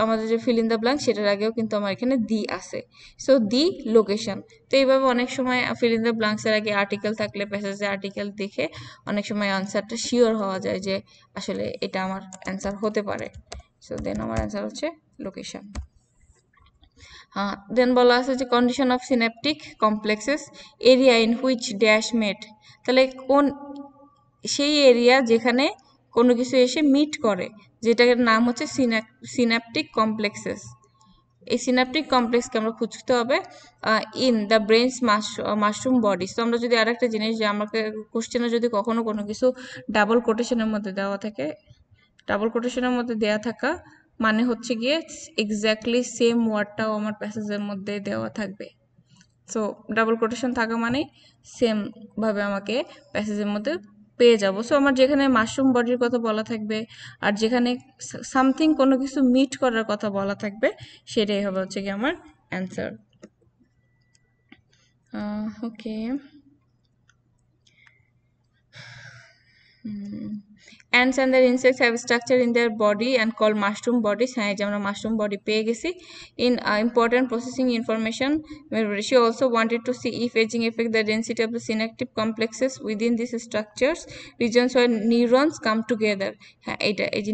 আমাদের যে ফিল ইন দা ব্ল্যাঙ্ক সেটার আগেও কিন্তু আমার এখানে দি আছে সো দি লোকেশন তো এইভাবে অনেক সময় ফিল ইন দা ব্ল্যাঙ্কস এর আগে আর্টিকেল থাকলে প্যাসেজে আর্টিকেল দেখে অনেক সময় आंसरটা শিওর হওয়া যায় যে আসলে এটা আমার आंसर হতে পারে সো দেন আমার आंसर হচ্ছে লোকেশন then বলা আছে যে condition of synaptic complexes area in which dash met তাহলে কোন সেই এরিয়া যেখানে কোনো কিছু এসে মিট করে যেটার নাম হচ্ছে synaptic complexes এই synaptic complex কে আমরা খুঁজতে হবে in the brain's mushroom body তো আমরা যদি আরেকটা জিনিস যে আমাকে কোশ্চেনে যদি কখনো কোনো কিছু ডাবল কোটেশনের মধ্যে দেওয়া থাকে ডাবল কোটেশনের মধ্যে দেয়া থাকা মানে হচ্ছে গিয়ে এক্স্যাক্টলি সেম ওয়ার্ডটাও আমার প্যাসেজের মধ্যে দেওয়া থাকবে সো ডাবল কোটেশন থাকা মানে সেম ভাবে আমাকে প্যাসেজের মধ্যে পেয়ে যাব সো আমার যেখানে মাশরুম বডির কথা বলা থাকবে আর যেখানে সামথিং কোনো কিছু মিট করার কথা বলা থাকবে সেটাই হবে হচ্ছে কি আমার answer okay Ants and their insects have structure in their body and called mushroom bodies. Mushroom body in important processing information. She also wanted to see if aging affects the density of the synaptic complexes within these structures, regions where neurons come together.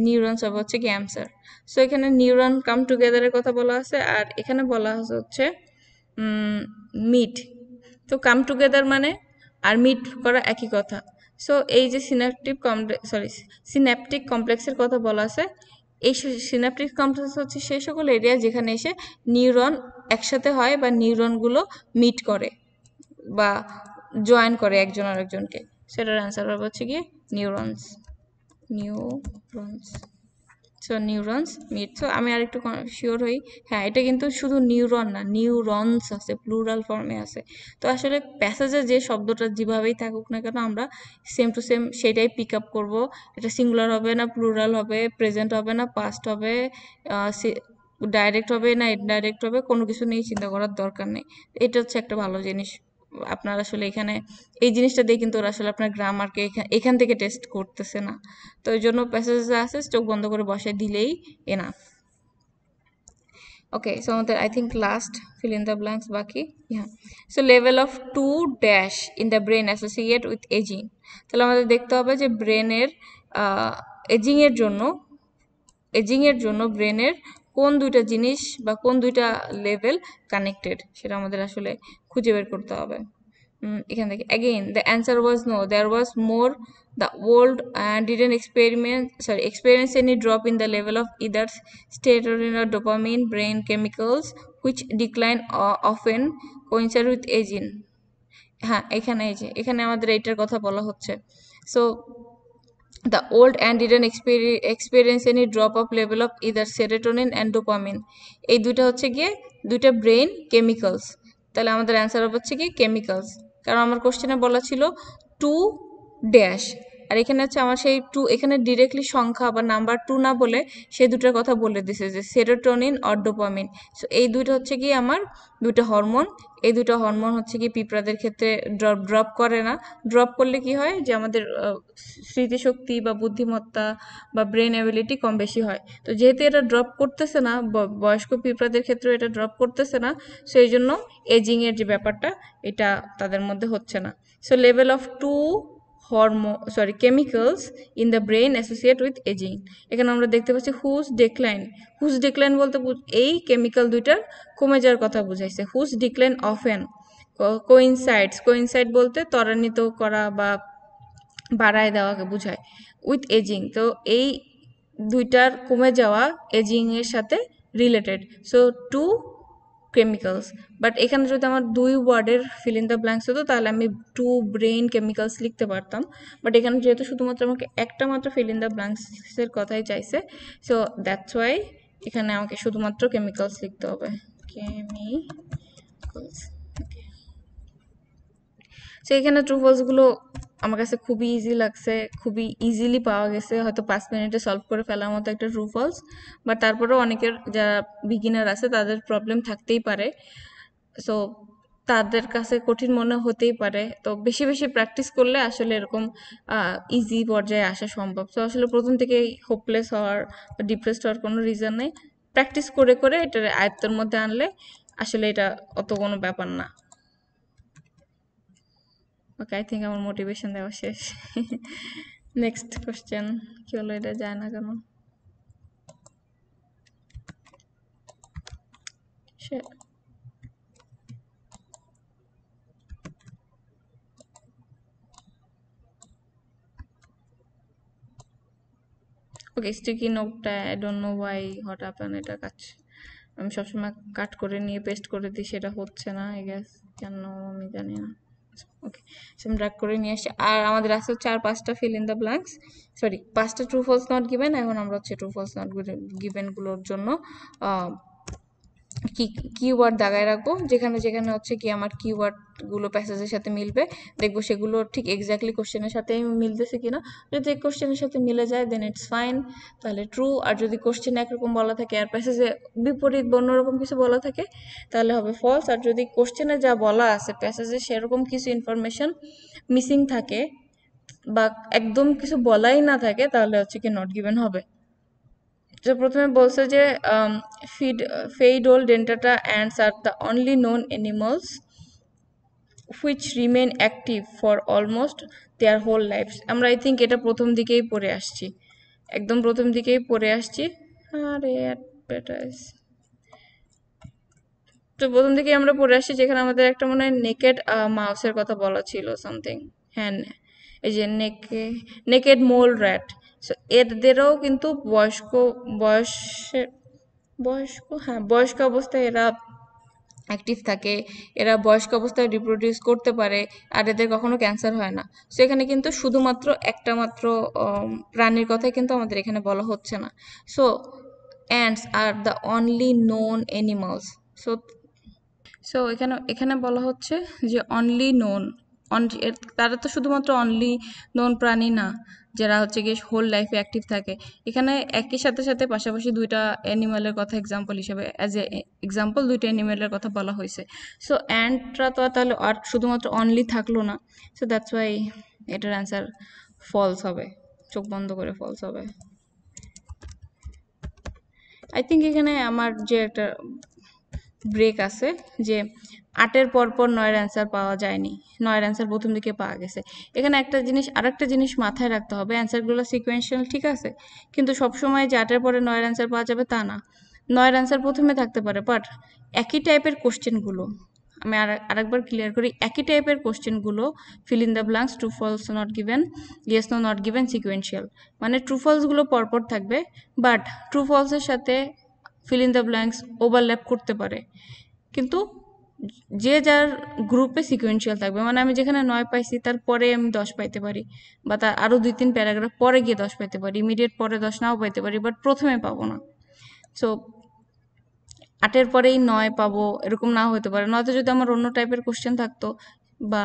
Neurons are what's the answer. So, you can a neuron come together and you can meet. So, come together means and meet for a key kotha. So এই যে synaptic complexের কথা বলা আছে এই synaptic complex হচ্ছে সেই সকল area যেখানে এসে নিউরন একসাথে হয় বা নিউরন গুলো মিট করে বা জয়েন করে একজন আরেকজনকে সেটার आंसर হবে হচ্ছে কি neurons so neurons meet so আমি আরেকটু sure হই হ্যাঁ এটা কিন্তু শুধু নিউরন না নিউরনস আছে প্লুরাল ফর্মে আছে তো আসলে প্যাসেজে যে শব্দটা যেভাবেই থাকুক না কেন আমরা সেম টু সেম সেটাই পিক আপ করব এটা সিঙ্গুলার হবে না প্লুরাল হবে প্রেজেন্ট হবে না পাস্ট হবে ডাইরেক্ট হবে না ইনডাইরেক্ট হবে কোনো কিছু নিয়ে চিন্তা করার দরকার নেই এটা হচ্ছে একটা ভালো জিনিস আপনারা আসলে এখানে এই জিনিসটা দিয়ে কিন্তু ওরা আসলে আপনার গ্রামারকে এখান থেকে টেস্ট করতেছে না তো এজন্য প্যাসেজেস আছে চোখ বন্ধ করে বসে দিলেই এনাফ ওকে সো আমাদের I think last fill in the blanks বাকি হ্যাঁ so level of 2 dash in the brain associate with aging তাহলে আমাদের দেখতে হবে যে ব্রেনের এজিং এর জন্য ব্রেনের কোন দুইটা জিনিস বা কোন দুইটা লেভেল কানেক্টেড সেটা আমাদের আসলে খুঁজে বের করতে হবে এখান থেকে again the answer was no there was more the old and didn't experience any drop in the level of either serotonin or dopamine brain chemicals which decline often coincide with aging হ্যাঁ এখানে আমাদের এটার কথা বলা হচ্ছে so the old and didn't experience any drop of level of either serotonin and dopamine এই দুটো হচ্ছে গিয়ে দুটো ব্রেন কেমিক্যালস তাহলে আমাদের आंसर হচ্ছে কি কেমিক্যালস কারণ আমার কোশ্চেনে বলা ছিল 2 ড্যাশ আর এখানে হচ্ছে আমার সেই 2 এখানে डायरेक्टली সংখ্যা বা নাম্বার 2 না বলে সেই দুটোর কথা বলে দিয়েছে যে সেরোটোনিন আর ডোপামিন সো এই দুটো হচ্ছে কি আমার দুটো হরমোন এই দুটো হরমোন হচ্ছে কি পিঁপড়াদের ক্ষেত্রে ড্রপ করে না ড্রপ করলে কি হয় যে আমাদের স্মৃতিশক্তি বা বুদ্ধিমত্তা বা ব্রেন এবিলিটি কম বেশি হয় তো যেহেতু এটা ড্রপ করতেছে না বয়স্ক পিঁপড়াদের ক্ষেত্রে এটা ড্রপ করতেছে না সো এইজন্য এজিং এর যে ব্যাপারটা এটা তাদের মধ্যে হচ্ছে না so level of 2 chemicals in the brain associated with aging এখানে আমরা দেখতে পাচ্ছি whose decline বলতে এই কেমিক্যাল দুইটার কমে যাওয়ার কথা বোঝাইছে whose decline often coincide বলতে ত্বরান্বিত করা বা বাড়ায় দেওয়াকে বোঝায় with aging তো এই দুইটার কমে যাওয়া aging এর সাথে related so two chemicals but এখানে যদি আমার দুই ওয়ার্ডের fill in the blanks হতো তাহলে আমি two brain chemicals লিখতে পারতাম but এখানে যেহেতু শুধুমাত্র আমাকে একটা মাত্র fill in the blanks এর কথাই চাইছে so that's why এখানে আমাকে শুধুমাত্র chemicals লিখতে হবে chemicals সো এখানে ট্রু ফলস গুলো আমার কাছে খুবই ইজি লাগছে খুবই ইজিলি পাওয়া গেছে হয়তো 5 মিনিটে সলভ করে ফেলার মতো একটা ট্রু ফলস বাট তারপরেও অনেকের যারা বিগিনার আছে তাদের প্রবলেম থাকতেই পারে সো তাদের কাছে কঠিন মনে হতেই পারে তো বেশি বেশি প্র্যাকটিস করলে আসলে এরকম ইজি পর্যায়ে আসা সম্ভব সো আসলে প্রথম থেকে হোপলেস হওয়ার বা ডিপ্রেসড হওয়ার কোনো রিজন নেই প্র্যাকটিস করে করে এটা আয়ত্তের মধ্যে আনলে আসলে এটা অত কোনো ব্যাপার না Okay, I think our motivation there was yes. Next question. Sure. Okay, sticky note. I don't know why what happened. It catch. I'm sure I cut kore niye paste kore di seta hocche na I guess. Janno ami jani na. Okay, so I'm drag করে নিয়ে আসি আর আমাদের আছে 4-5টা fill in the blanks sorry 5টা true false not given এখন আমরা হচ্ছে true false not given গুলোর জন্য কি কিওয়ার্ড দাগায় রাখবো যেখানে যেখানে হচ্ছে কি আমার কিওয়ার্ড গুলো প্যাসেজের সাথে মিলবে দেখব সেগুলো ঠিক এক্স্যাক্টলি কোশ্চেনের সাথে মিলতেছে কিনা যদি কোশ্চেনের সাথে মিলে যায় দেন इट्स ফাইন তাহলে ট্রু আর যদি কোশ্চেন একরকম বলা থাকে আর প্যাসেজে বিপরীত বর্ণরকম কিছু বলা থাকে তাহলে হবে ফলস আর যদি কোশ্চেনে যা বলা আছে প্যাসেজে সেরকম কিছু ইনফরমেশন মিসিং থাকে বা একদম কিছু বলাই না থাকে তাহলে হচ্ছে কি not given হবে So, প্রথমে বলছে যে Pheidole dentata ants are the only known animals which remain active for almost their whole lives আমরা I think এটা প্রথম দিকেই পড়ে আসছি একদম প্রথম দিকেই পড়ে আসছি আরে অ্যাডভার্টাইজ তো প্রথম দিকেই আমরা পড়ে আসছি যেখানে আমাদের একটা মনে নেকেড মাউসের কথা বলা ছিল সামথিং হ্যাঁ এই যে নেকেড মোল rat So, এদেরও কিন্তু বয়স্ক হ্যাঁ বয়স্ক অবস্থায় এরা অ্যাকটিভ থাকে এরা বয়স্ক অবস্থায় রিপ্রোডিউস করতে পারে আর এদের কখনো ক্যান্সার হয় না সো এখানে কিন্তু শুধুমাত্র একটা মাত্র প্রাণীর কথা কিন্তু আমাদের এখানে বলা হচ্ছে না so ants are the only known animals so এখানে বলা হচ্ছে যে only known তারা তো শুধুমাত্র only known প্রাণী না যারা হচ্ছে কি হোল লাইফে অ্যাকটিভ থাকে এখানে একই সাথে সাথে পাশাপাশি দুইটা অ্যানিমালের কথা एग्जांपल হিসেবে অ্যাজ এ एग्जांपल দুইটা অ্যানিমালের কথা বলা হয়েছে সো অ্যান্টরা তো তাহলে আর শুধুমাত্র অনলি থাকলো না সো দ্যাটস হোয়াই এটার आंसर ফলস হবে চোখ বন্ধ করে ফলস হবে আই থিংক এখানে আমার যে একটা ব্রেক আছে যে 8 এর পর পর 9 এর आंसर পাওয়া যায়নি 9 এর आंसर প্রথম দিকে পাওয়া গেছে এখানে একটা জিনিস আরেকটা জিনিস মাথায় রাখতে হবে आंसर গুলো সিকোয়েন্সিয়াল ঠিক আছে কিন্তু সব সময় যে 8 এর পরে 9 এর आंसर পাওয়া যাবে তা না 9 এর आंसर প্রথমে থাকতে পারে বাট একই টাইপের কোশ্চেন গুলো আমি আরেকবার ক্লিয়ার করি একই টাইপের কোশ্চেন গুলো fill in the blanks true false not given yes no not given sequential মানে true false গুলো পর পর থাকবে বাট true false এর সাথে fill in the blanks overlap করতে পারে কিন্তু যে যার গ্রুপে সিকোয়েন্সিয়াল থাকবে মানে আমি যেখানে 9 পাইছি তারপরে আমি 10 পাইতে পারি বা তার আরো 2-3 প্যারাগ্রাফ পরে গিয়ে 10 পাইতে পারি ইমিডিয়েট পরে 10 নাও পাইতে পারি বাট প্রথমে পাবো না সো 8 এর পরেই 9 পাবো এরকম নাও হতে পারে নয়তো যদি আমার অন্য টাইপের কোশ্চেন থাকতো বা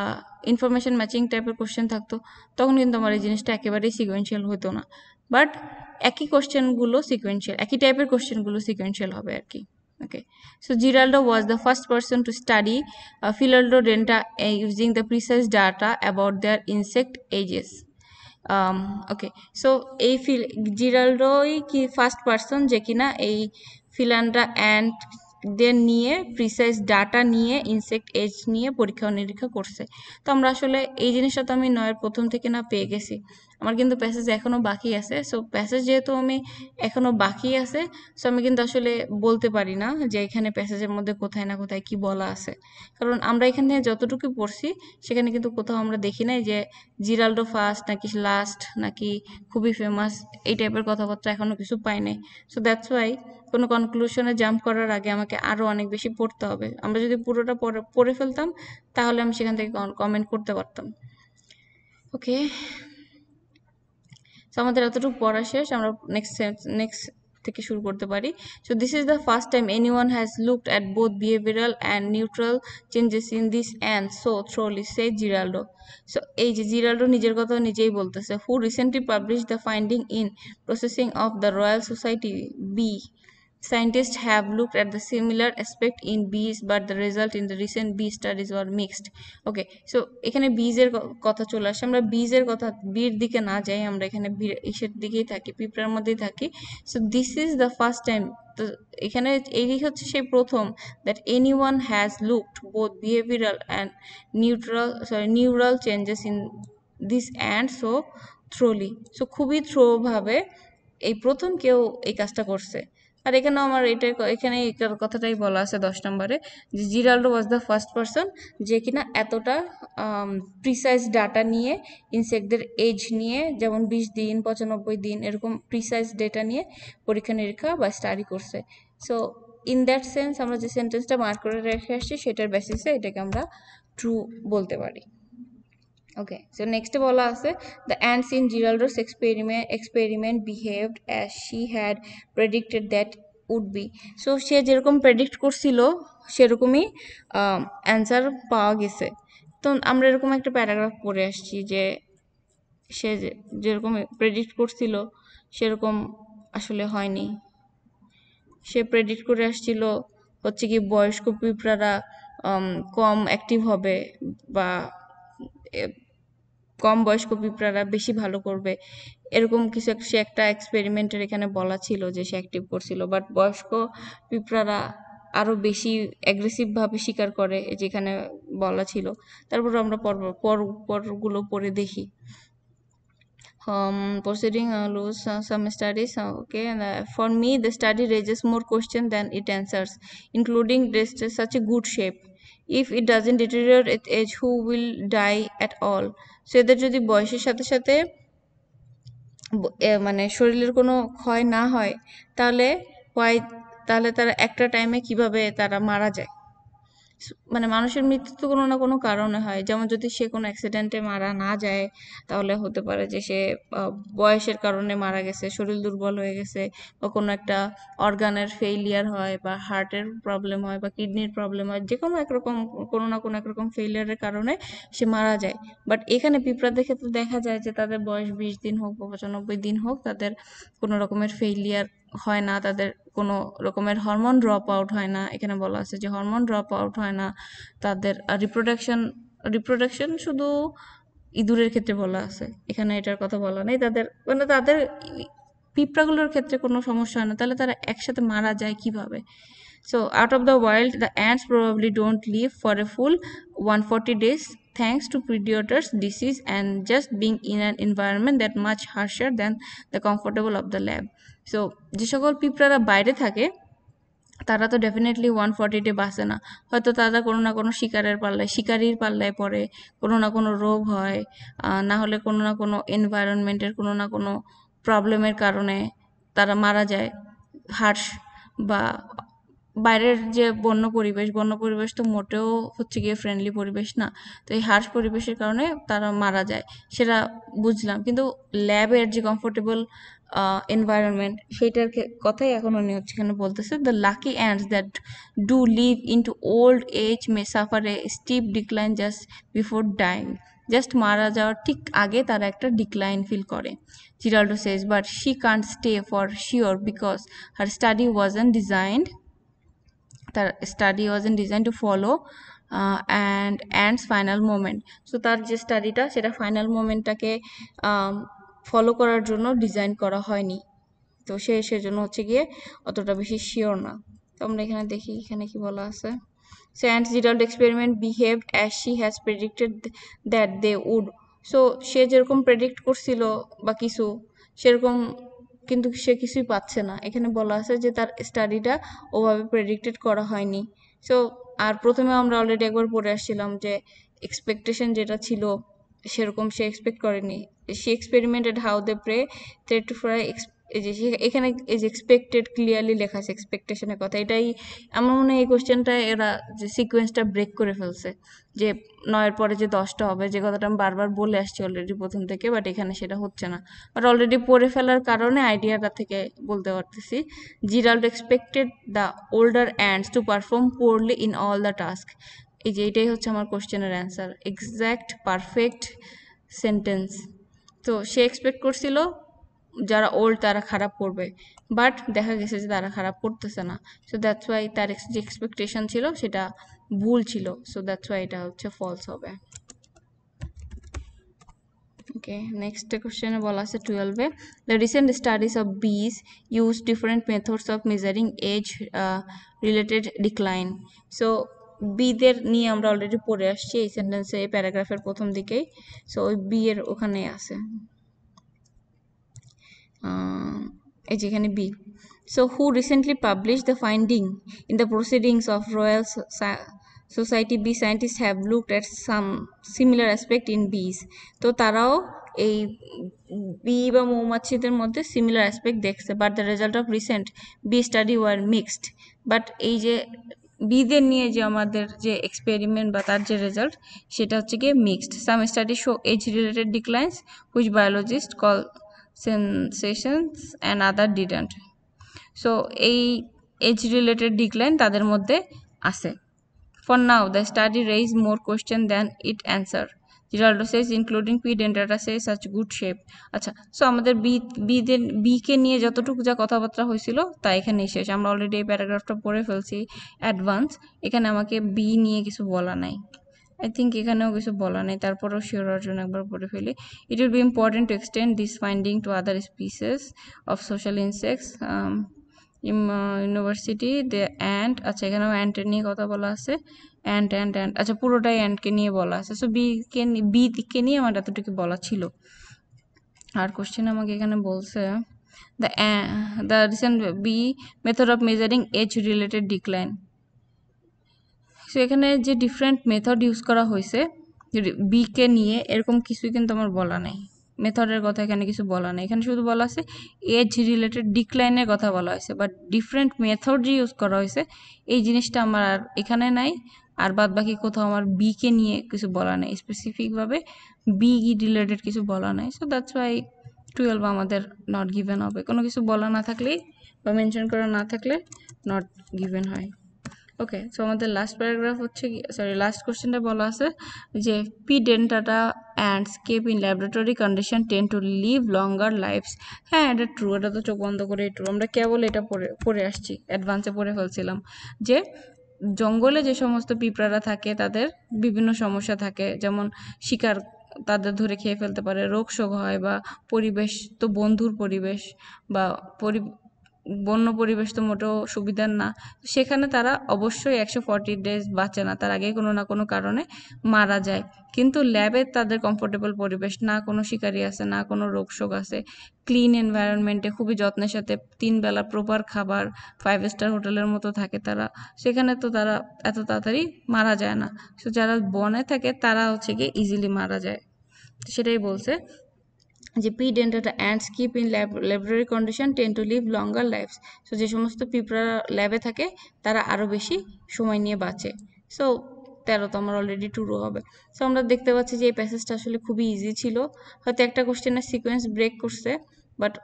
ইনফরমেশন ম্যাচিং টাইপের কোশ্চেন থাকতো তখন কিন্তু আমার এই জিনিসটা একেবারে সিকোয়েন্সিয়াল হতো না বাট একই কোশ্চেন গুলো সিকোয়েন্সিয়াল একই টাইপের কোশ্চেন গুলো সিকোয়েন্সিয়াল হবে আর কি Okay, so Giraldo was the first person to study Pheidole dentata using the precise data about their insect ages. Okay, so a Giraldo is first person, jekina a Pheidole and their niye precise data niye insect age niye porikha nirikha korche. To amra ashole ei jinishta to ami 9 er prothom theke na peye gechi. আমার কিন্তু passage এখনো বাকি আছে so passage যেহেতু আমি এখনো বাকি আছে সো আমি কিন্তু আসলে বলতে পারি না যে এখানে প্যাসেজের মধ্যে কোথায় না কোথায় কি বলা আছে কারণ আমরা এখানে যতটুকু পড়ছি সেখানে কিন্তু কোথাও আমরা দেখি না যে জিরাল্ডো ফার্স্ট নাকি লাস্ট নাকি খুবই ফেমাস এই টাইপের কথাবার্তা এখনো কিছু পাই নাই সো দ্যাটস হোয়াই কোনো কনক্লুশনে জাম্প করার আগে আমাকে আরো অনেক বেশি পড়তে হবে আমরা যদি পুরোটা পড়ে ফেলতাম তাহলে আমি সেখান থেকে কমেন্ট করতে পারতাম ওকে So, we will next থেকে শুরু করতে পারি so this is the first time anyone has looked at both behavioral and neutral changes in this and so thoroughly says Giraldo so এই যে জিরাল্ডো নিজের কথা নিজেই বলতেছে who recently publish the finding in processing of the Royal Society B Scientists have looked at the similar aspect in bees, but the result in the recent bee studies were mixed. Okay, so এখানে bees এর কথা চলে আসে আমরা bees এর কথা বীর দিকে না যাই আমরা এখানে ইসের দিকেই থাকি পিঁপড়ার মধ্যেই থাকি so this is the first time তো এখানে এই হচ্ছে সেই প্রথম that anyone has looked both behavioral and neural changes in this and so thoroughly so খুবই thorough ভাবে এই প্রথম কেউ এই কাজটা করছে আর এখানে আমার এটা এখানে এর কথাটাই বলা আছে 10 নম্বরে যে জিরাল্ডো ওয়াজ দা ফার্স্ট পারসন যে কিনা এতটা প্রিসাইজ ডাটা নিয়ে ইনসেক্টদের এজ নিয়ে যেমন 20 দিন 95 দিন এরকম প্রিসাইজ ডেটা নিয়ে পরীক্ষা নিরীক্ষা বা স্টাডি করছে সো ইন দ্যাট সেন্স আমরা যে সেন্টেন্সটা মার্ক করে রেখে আসছি সেটার বেসিসে এটাকে আমরা ট্রু বলতে পারি Okay, so next of all, the ants in Giraldo's experiment behaved as she had predicted that would be. So she jerokom predict korchilo, sherokomi answer paoa geche. To amra erokom ekta paragraph pore aschi je she jerokom predict korchilo, sherokom ashole hoyni. She predict kore ashchilo hocche ki boyosko piprara kom active hobe ba কম বয়স্ক পিঁপড়ারা বেশি ভালো করবে এরকম কিছু একটা এক্সপেরিমেন্টের এখানে বলা ছিল যে সে অ্যাক্টিভ করছিল বাট বয়স্ক পিঁপড়ারা আরো বেশি অ্যাগ্রেসিভ ভাবে শিকার করে যেখানে বলা ছিল তারপর আমরা পরগুলো পড়ে দেখি proceeding lose some studies okay and for me the study raises more question than it answers including dressed such a good shape if it doesn't deteriorate at age who will die at all so এদের যদি বয়সের সাথে সাথে মানে শরীরের কোনো ক্ষয় না হয় তাহলে তারা একটা টাইমে কিভাবে তারা মারা যায় মানে মানুষের মৃত্যু তো কোনো না কোনো কারণে হয় যেমন যদি সে কোনো অ্যাক্সিডেন্টে মারা না যায় তাহলে হতে পারে যে সে বয়সের কারণে মারা গেছে শরীর দুর্বল হয়ে গেছে বা কোনো একটা অর্গানের ফেইলিয়ার হয় বা হার্টের প্রবলেম হয় বা কিডনির প্রবলেম হয় যে কোনো একরকম কোনো না কোনো একরকম ফেইলিয়ারের কারণে সে মারা যায় বাট এখানে পিঁপড়াদের ক্ষেত্রে দেখা যায় যে তাদের বয়স 20 দিন হোক বা 95 দিন হোক তাদের কোনো রকমের ফেইলিয়ার হয় না তাদের কোনো রকমের হরমোন ড্রপ আউট হয় না এখানে বলা আছে যে হরমোন ড্রপ আউট হয় না তাদের রিপ্রোডাকশন শুধু ইঁদুরের ক্ষেত্রে বলা আছে এখানে এটার কথা বলা নাই তাদের মানে তাদের পিঁপড়াগুলোর ক্ষেত্রে কোনো সমস্যা হয় না তাহলে তারা একসাথে মারা যায় কিভাবে so out of the wild the ants probably don't live for a full 140 days thanks to predators disease and just being in an environment that much harsher than the comfortable of the lab so je sokol piprara baire thake tara to definitely 140 day bashe na hoyto tara kono na kono shikarir pallay pore kono na kono rog hoy na hole kono na kono environment er kono na kono problem er karone tara mara jay harsh ba বাইরের যে বন্য পরিবেশ তো মোটেও হচ্ছে গিয়ে friendly পরিবেশ না তো এই হার্শ পরিবেশের কারণে তারা মারা যায় সেটা বুঝলাম কিন্তু ল্যাবের যে কমফোর্টেবল এনवायरमेंट সেটার কথাই এখন উনি হচ্ছে এখানে বলতেছে the lucky ants that do live into old age may suffer a steep decline just before dying just মারা যাওয়ার ঠিক আগে তারা একটা ডিক্লাইন ফিল করে Giraldo says but she can't stay for sure because her study wasn't designed The study wasn't designed to follow and ants final moment. So that just study ta seta final moment ta ke follow korar jonno design kora hoyni. To she jonno hocche giye otota beshi sure na. To amra ekhane dekhi ekhane ki bola ache. So ants Giraldo experiment behaved as she has predicted that they would. So she jerokom predict korchilo ba kichu sherokom কিন্তু সে কিছুই পাচ্ছে না এখানে বলা আছে যে তার স্টাডিটা ওভাবে প্রেডিক্টেড করা হয়নি সো আর প্রথমে আমরা অলরেডি একবার পড়ে আসছিলাম যে এক্সপেকটেশন যেটা ছিল সেরকম সে এক্সপেক্ট করেনি সে experimented how they prey try to fry এখানে এই যে এক্সপেক্টেড ক্লিয়ারলি লেখা আছে এক্সপেকটেশনের কথা এটাই আমার মনে হয় এই কোশ্চেনটা এরা যে সিকোয়েন্সটা ব্রেক করে ফেলছে যে 9 এর পরে যে 10 টা হবে যে কথাটা আমি বারবার বলে আসছি অলরেডি প্রথম থেকে বাট এখানে সেটা হচ্ছে না বাট অলরেডি পড়ে ফেলার কারণে আইডিয়াটা থেকে বলতে পারতেছি জিরাল্ড expected the older ants to perform poorly in all the task এই যে এটাই হচ্ছে আমার কোশ্চেনের অ্যানসার এক্স্যাক্ট পারফেক্ট সেন্টেন্স তো সে এক্সপেক্ট করছিল যারা old তারা খারাপ করবে but দেখা গেছে যে তারা খারাপ করতেছে না so that's why তার expectation ছিল সেটা ভুল ছিল so that's why এটা হচ্ছে false হবে okay next question bola ache 12 the recent studies of bees use different methods of measuring age related decline so B there ni amra already pore aschi ei sentence e paragraph er prothom dikei so oi B er okhane ache B. So, who recently published the finding in the proceedings of Royal Society B scientists have looked at some similar aspect in bees. So, tarao a bee ba momachider moddhe similar aspect dekhte, but the result of recent bee study were mixed. But aje bee der niye je amader je experiment ba tar je result seta hocche ki mixed. Some studies show age-related declines, which biologists call sensations and other didn't so a age related decline tader moddhe ase for now the study raised more question than it answer Giraldo says including Pheidole dentata says such good shape acha so amader b ke niye joto tuk ja kotha batra hoychilo ta ekhane shesh amra already ei paragraph ta pore felchi advance ekhane amake b niye kichu bola nai I think ekaneo kichu bola nei tarporo sure or jonno ekbar pore feli it will be important to extend this finding to other species of social insects in university the ant acha ekaneo ant er niye kotha bola ache ant acha purotai ant ke niye bola ache so b ke niye amar eto ki bola chilo ar question amake ekhane bolche the recent b method of measuring age related decline So এখানে যে different method use করা হয়েছে b কে নিয়ে এরকম কিছুই কিন্তু আমার বলা নাই মেথডের কথা এখানে কিছু বলা নাই এখানে শুধু বলা আছে age related decline এর কথা বলা হয়েছে বাট different method ইউজ করা হয়েছে এই জিনিসটা আমার আর এখানে নাই আর বাদ বাকি কোথাও আমার b কে নিয়ে কিছু বলা নাই স্পেসিফিক ভাবে b related কিছু বলা নাই so that's why 12 আমাদের not given হবে কোনো কিছু বলা না থাকলে বা মেনশন করা না থাকলে not given হয় Okay, so আমাদের last paragraph হচ্ছে sorry last questionটা বলা আছে যে Pheidole dentata ants kept in laboratory condition tend to live longer lives হ্যাঁ এটা true এটা তো চোখ বন্ধ করে true আমরা কেবল এটা পড়ে আসছি advance এ পড়ে ফেলছিলাম যে জঙ্গলে যে সমস্ত পিঁপড়ারা থাকে তাদের বিভিন্ন সমস্যা থাকে যেমন শিকার তাদের ধরে খেয়ে ফেলতে পারে রোগশোক হয় বা পরিবেশ তো বন্ধুর পরিবেশ বা বন্য পরিবেশ তো মোটেও সুবিধার না সেখানে তারা অবশ্যই 140 ডেজ বাঁচে না তার আগে কোনো না কোনো কারণে মারা যায় কিন্তু ল্যাবে তাদের কমফোর্টেবল পরিবেশ না কোনো শিকারী আছে না কোনো রোগশোক আছে ক্লিন এনवायरमेंटে খুবই যত্নের সাথে তিন বেলা প্রপার খাবার 5 স্টার হোটেলের মতো থাকে তারা সেখানে তো তারা এত তাড়াতাড়ি মারা যায় না সো যারা বনে থাকে তারা হচ্ছে কি ইজিলি মারা যায় সেটাই বলছে যে Pheidole dentata ants keep in laboratory condition tend to live longer lives so যে সমস্ত পিঁপড়া ল্যাবে থাকে তারা আরো বেশি সময় নিয়ে বাঁচে সো 13 তো আমরা অলরেডি টুরো হবে সো আমরা দেখতে পাচ্ছি যে এই প্যাসেজটা আসলে খুবই ইজি ছিল হয়তো একটা কোশ্চেনের সিকোয়েন্স ব্রেক করছে বাট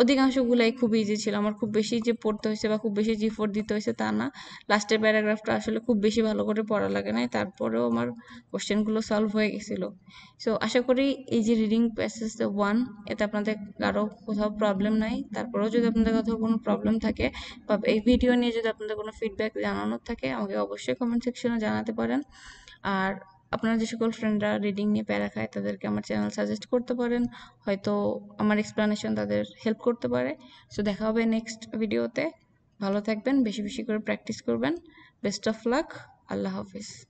অধিকাংশগুলাই খুব ইজি ছিল আমার খুব বেশি যে পড়তে হইছে বা খুব বেশি এফোর্ট দিতে হইছে তা না লাস্টের প্যারাগ্রাফটা আসলে খুব বেশি ভালো করে পড়া লাগে না তারপরেও আমার কোশ্চেনগুলো সলভ হয়ে গিয়েছিল সো আশা করি এই যে রিডিং প্যাসেজ 1 এটা আপনাদের কারো কোথাও প্রবলেম নাই তারপরেও যদি আপনাদের কোথাও কোনো প্রবলেম থাকে বা এই ভিডিও নিয়ে যদি আপনাদের কোনো ফিডব্যাক জানানোর থাকে আমাকে অবশ্যই কমেন্ট সেকশনে জানাতে পারেন আর আপনারা যে সকল ফ্রেন্ডরা রিডিং নিয়ে প্যারা খায় তাদেরকে আমার চ্যানেল সাজেস্ট করতে পারেন হয়তো আমার এক্সপ্লেনেশন তাদের হেল্প করতে পারে সো দেখা হবে নেক্সট ভিডিওতে ভালো থাকবেন বেশি বেশি করে প্র্যাকটিস করবেন বেস্ট অফ লাক আল্লাহ হাফেজ